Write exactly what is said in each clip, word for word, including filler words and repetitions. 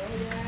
Kemudian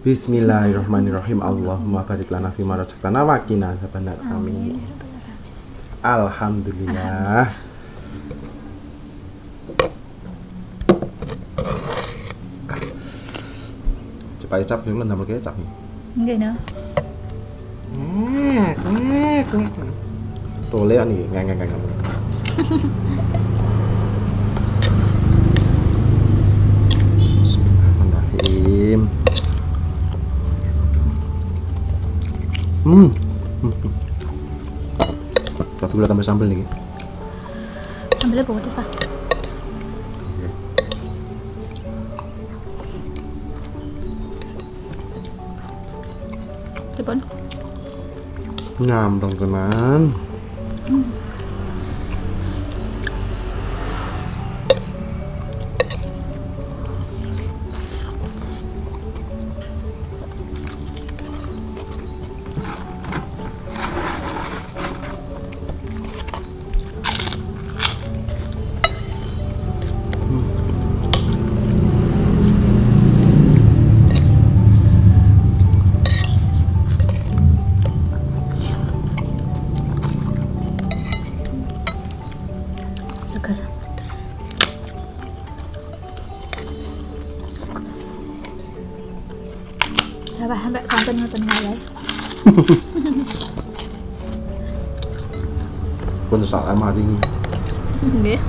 Bismillahirrahmanirrahim. Allahumma barik lana fi ma razaqtana wa qina azabannar. Amin. Alhamdulillah. Cepat cap belum nambah ke cap. Nggih, nah. Eh, eh, tole ani ngeng-ngeng. Bismillahirrahmanirrahim. Hmm. Tapi udah tambah sambal nih. Sambalnya bawa cepat. Telepon. Nyambang teman. Hmm. Coba sampai santan ngoten wae. Pun salam hari ini. Nggih.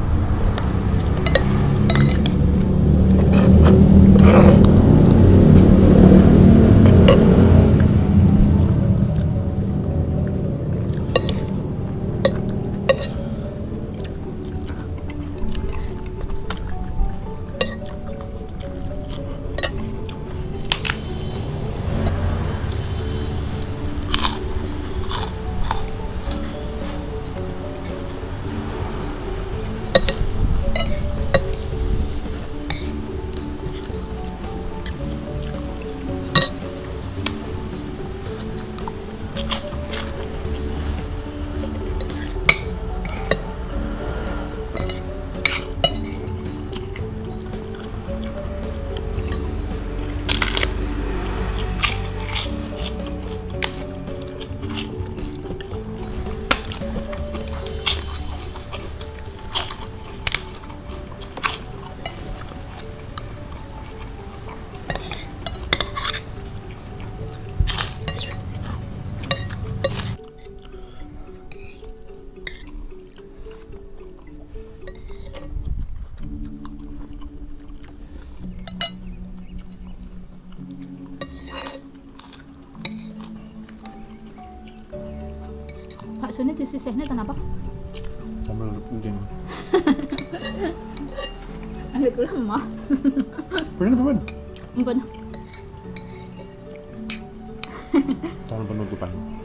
Sini disisihnya kenapa? Sambil udin. Agak lama. Bener bener. Bener. Tangan penutupan.